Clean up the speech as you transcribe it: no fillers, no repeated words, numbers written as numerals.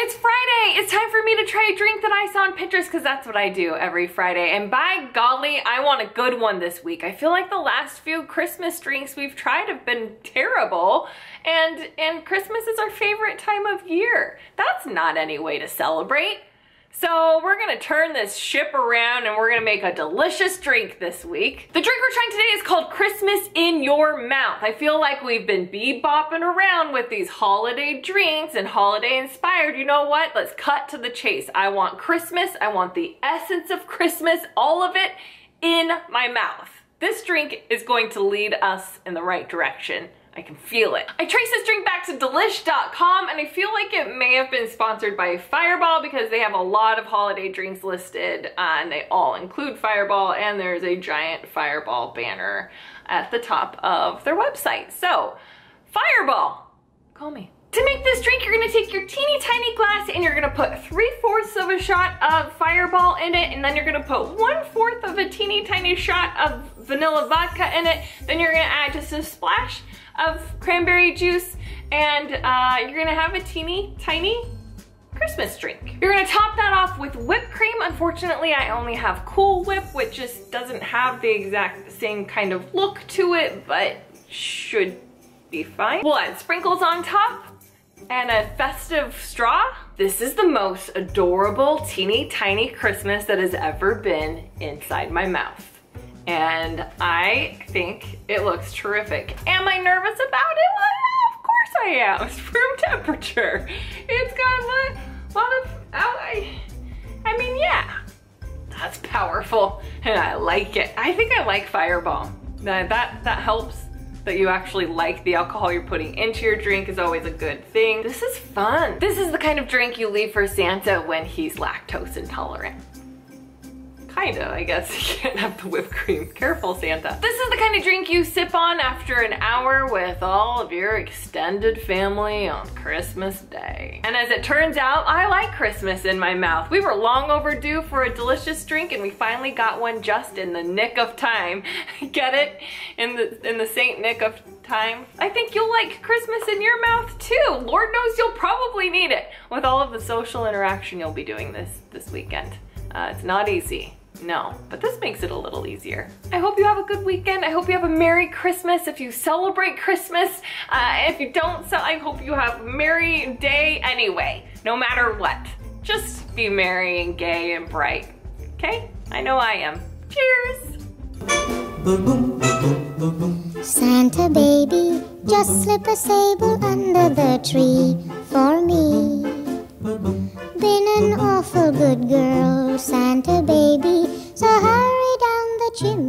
It's Friday! It's time for me to try a drink that I saw on Pinterest because that's what I do every Friday. And by golly, I want a good one this week. I feel like the last few Christmas drinks we've tried have been terrible. And Christmas is our favorite time of year. That's not any way to celebrate. So we're gonna turn this ship around and we're gonna make a delicious drink this week. The drink we're trying today is called Christmas in Your Mouth. I feel like we've been bebopping around with these holiday drinks and holiday inspired. You know what? Let's cut to the chase. I want Christmas. I want the essence of Christmas, all of it in my mouth. This drink is going to lead us in the right direction. I can feel it. I trace this drink back to delish.com and I feel like it may have been sponsored by Fireball because they have a lot of holiday drinks listed and they all include Fireball, and there's a giant Fireball banner at the top of their website. So, Fireball, call me. To make this drink, you're gonna take your teeny tiny glass and you're gonna put 3/4 of a shot of Fireball in it, and then you're gonna put 1/4 of a teeny tiny shot of vanilla vodka in it. Then you're gonna add just a splash of cranberry juice, and you're gonna have a teeny tiny Christmas drink. You're gonna top that off with whipped cream. Unfortunately, I only have Cool Whip, which just doesn't have the exact same kind of look to it, but should be fine. We'll add sprinkles on top and a festive straw. This is the most adorable teeny tiny Christmas that has ever been inside my mouth. And I think it looks terrific. Am I nervous about it? Well, of course I am. It's room temperature. It's got a lot of, I mean, yeah, that's powerful and I like it. I think I like Fireball. That helps that you actually like the alcohol you're putting into your drink is always a good thing. This is fun. This is the kind of drink you leave for Santa when he's lactose intolerant. Kinda, I guess. You can't have the whipped cream. Careful, Santa. This is the kind of drink you sip on after an hour with all of your extended family on Christmas Day. And as it turns out, I like Christmas in my mouth. We were long overdue for a delicious drink and we finally got one just in the nick of time. Get it? In the Saint Nick of time. I think you'll like Christmas in your mouth too. Lord knows you'll probably need it with all of the social interaction you'll be doing this weekend. It's not easy. No, but this makes it a little easier. I hope you have a good weekend. I hope you have a Merry Christmas if you celebrate Christmas. If you don't, I hope you have a merry day anyway, no matter what. Just be merry and gay and bright, okay? I know I am. Cheers! Santa baby, just slip a sable under the tree for me. Been an awful good girl, Santa baby, so hurry down the chimney.